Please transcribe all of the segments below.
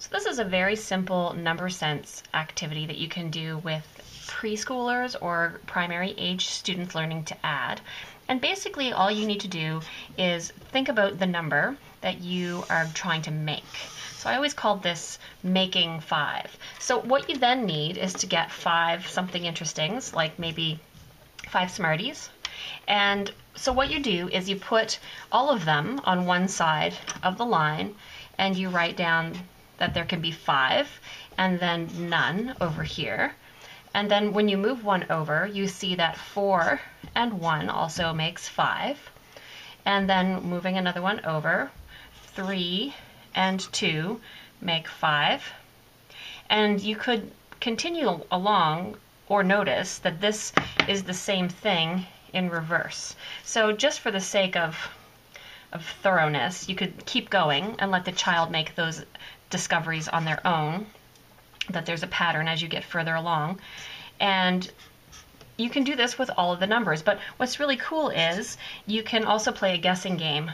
So this is a very simple number sense activity that you can do with preschoolers or primary age students learning to add. And basically all you need to do is think about the number that you are trying to make. So I always called this making 5. So what you then need is to get 5 something interestings, like maybe 5 Smarties. And so what you do is you put all of them on one side of the line and you write down that there can be 5 and then none over here. And then when you move one over, you see that 4 and 1 also makes 5. And then moving another one over, 3 and 2 make 5. And you could continue along or notice that this is the same thing in reverse. So just for the sake of thoroughness, you could keep going and let the child make those discoveries on their own, that there's a pattern as you get further along. And you can do this with all of the numbers, but what's really cool is you can also play a guessing game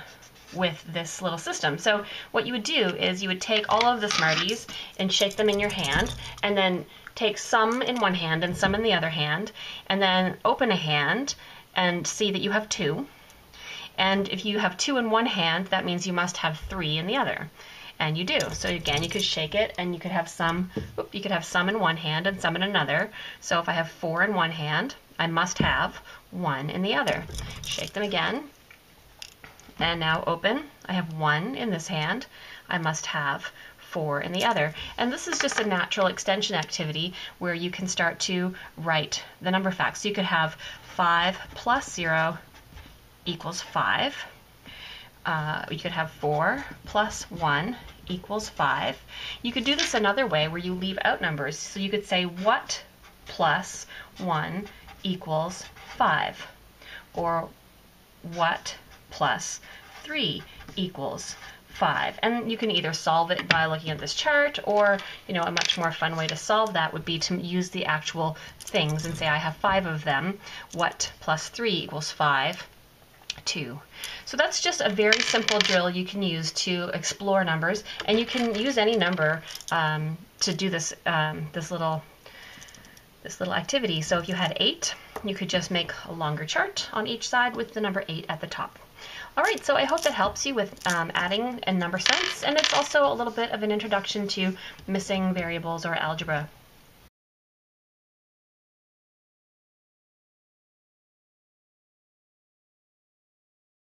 with this little system. So what you would do is you would take all of the Smarties and shake them in your hand, and then take some in one hand and some in the other hand, and then open a hand and see that you have 2. And if you have 2 in one hand, that means you must have 3 in the other. And you do. So again, you could shake it and you could have some, you could have some in one hand and some in another. So if I have 4 in one hand, I must have 1 in the other. Shake them again. And now open. I have 1 in this hand. I must have 4 in the other. And this is just a natural extension activity where you can start to write the number facts. So you could have 5 + 0 = 5. You could have 4 + 1 = 5. You could do this another way where you leave out numbers. So you could say what + 1 = 5, or what + 3 = 5. And you can either solve it by looking at this chart, or, you know, a much more fun way to solve that would be to use the actual things and say I have 5 of them. What + 3 = 5? 2. So that's just a very simple drill you can use to explore numbers, and you can use any number to do this this little activity. So if you had 8, you could just make a longer chart on each side with the number 8 at the top. All right, so I hope that helps you with adding and number sense, and it's also a little bit of an introduction to missing variables or algebra.